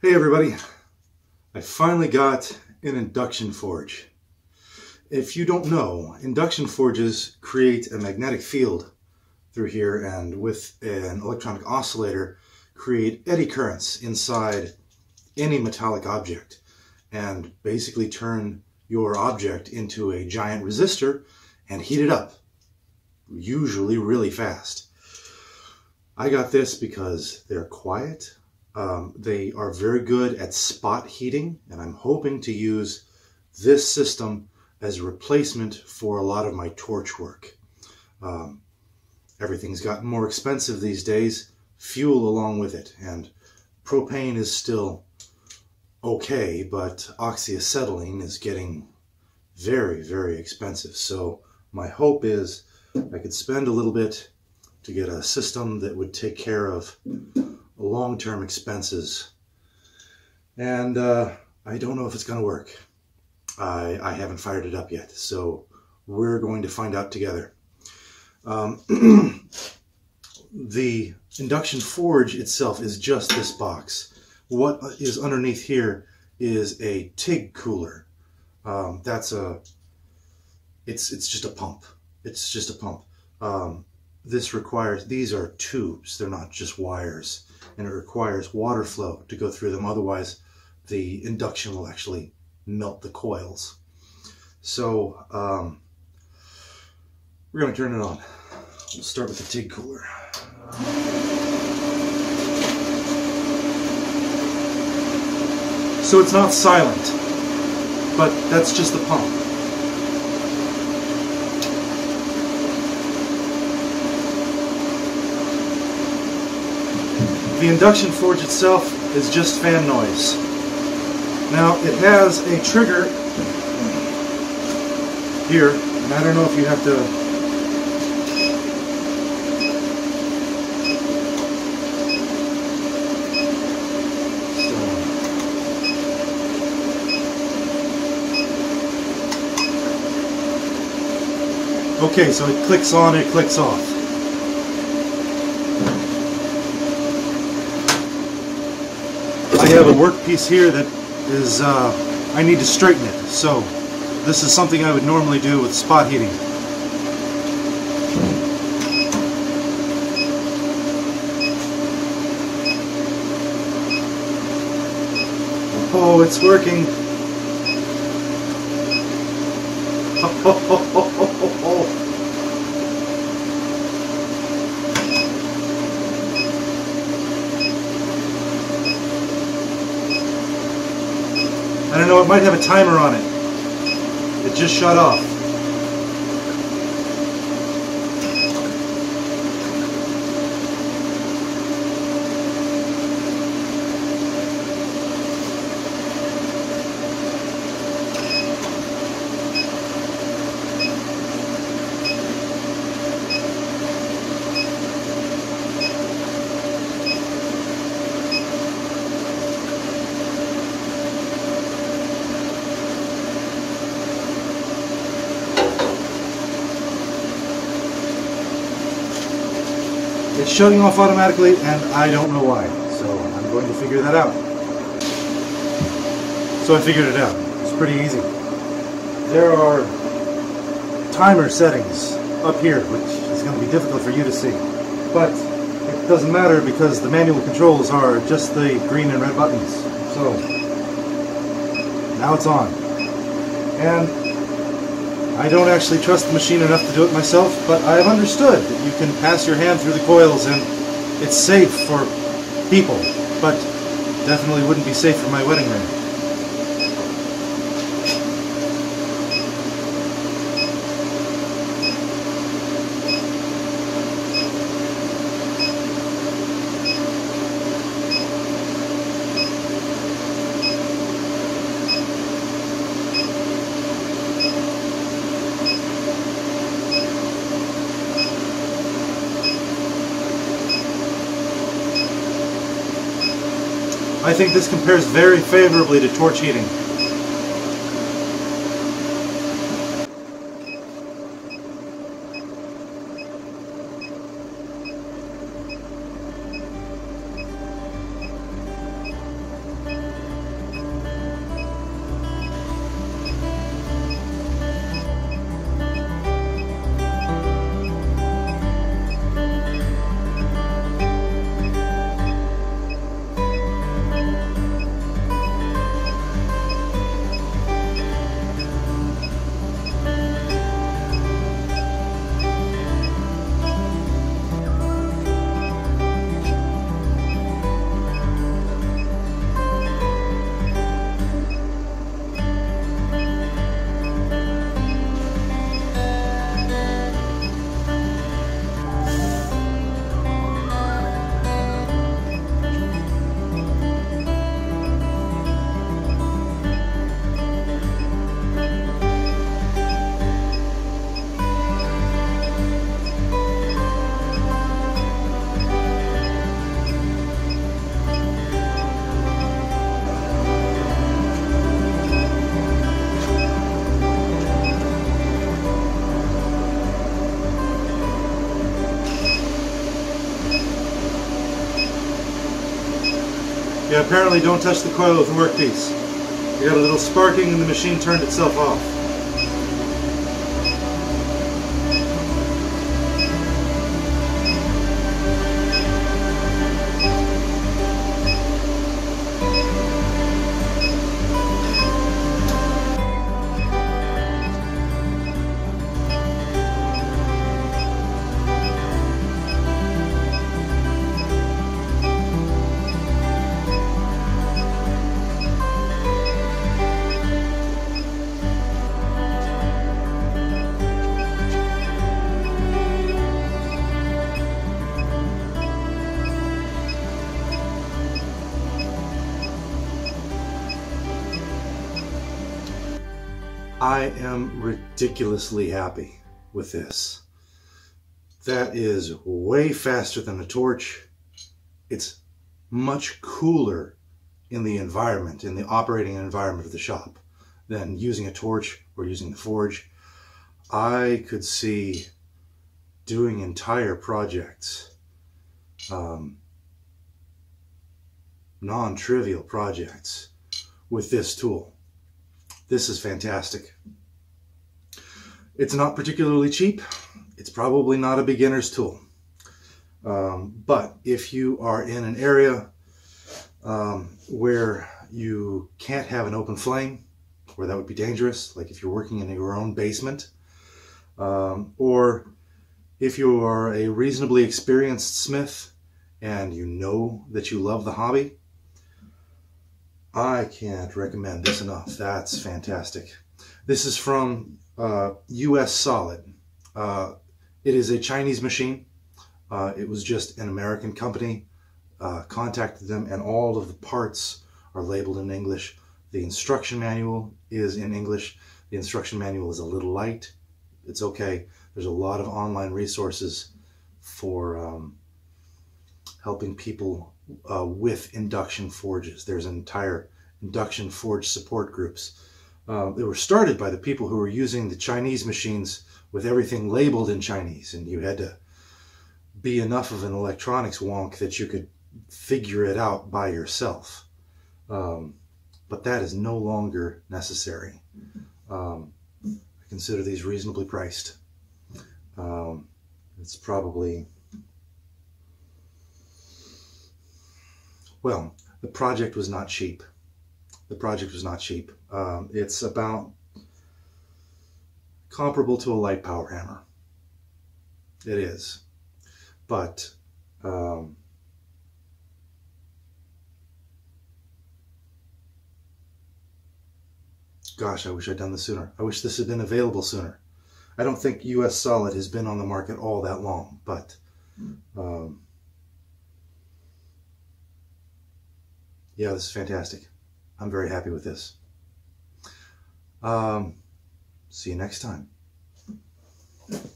Hey everybody, I finally got an induction forge. If you don't know, induction forges create a magnetic field through here and with an electronic oscillator create eddy currents inside any metallic object and basically turn your object into a giant resistor and heat it up, usually really fast. I got this because they're quiet. They are very good at spot heating, and I'm hoping to use this system as a replacement for a lot of my torch work. Everything's gotten more expensive these days, fuel along with it, and propane is still okay, but oxyacetylene is getting very, very expensive. So my hope is I could spend a little bit to get a system that would take care of long-term expenses, and I don't know if it's gonna work. I haven't fired it up yet, so we're going to find out together. The induction forge itself is just this box. What is underneath here is a TIG cooler. It's just a pump. It's just a pump. This requires, these are tubes, they're not just wires, and it requires water flow to go through them, otherwise the induction will actually melt the coils. So we're going to turn it on. We'll start with the TIG cooler. So it's not silent, but that's just the pump. The induction forge itself is just fan noise. Now it has a trigger here, and I don't know if you have to... Okay, so it clicks on, it clicks off. I have a workpiece here that is, I need to straighten it, so this is something I would normally do with spot heating. Oh, it's working! Oh. I don't know, it might have a timer on it. It just shut off. It's shutting off automatically, and I don't know why, so I'm going to figure that out. So I figured it out. It's pretty easy. There are timer settings up here, which is going to be difficult for you to see, but it doesn't matter because the manual controls are just the green and red buttons. So now it's on. And I don't actually trust the machine enough to do it myself, but I've understood that you can pass your hand through the coils and it's safe for people, but definitely wouldn't be safe for my wedding ring. I think this compares very favorably to torch heating. Yeah, apparently don't touch the coil with the workpiece. You got a little sparking and the machine turned itself off. I am ridiculously happy with this. That is way faster than a torch. It's much cooler in the environment, in the operating environment of the shop, than using a torch or using the forge. I could see doing entire projects, non-trivial projects, with this tool. This is fantastic. It's not particularly cheap. It's probably not a beginner's tool. But if you are in an area where you can't have an open flame, where that would be dangerous, like if you're working in your own basement, or if you are a reasonably experienced smith and you know that you love the hobby, I can't recommend this enough. That's fantastic. This is from US Solid. It is a Chinese machine. It was just an American company. Contacted them, and all of the parts are labeled in English. The instruction manual is in English. The instruction manual is a little light. It's okay. There's a lot of online resources for helping people with induction forges. There's an entire induction forge support groups. They were started by the people who were using the Chinese machines with everything labeled in Chinese, and you had to be enough of an electronics wonk that you could figure it out by yourself. But that is no longer necessary. I consider these reasonably priced. It's probably... Well, the project was not cheap. The project was not cheap. It's about comparable to a light power hammer. It is. But gosh, I wish I'd done this sooner. I wish this had been available sooner. I don't think US Solid has been on the market all that long, but yeah, this is fantastic. I'm very happy with this. See you next time.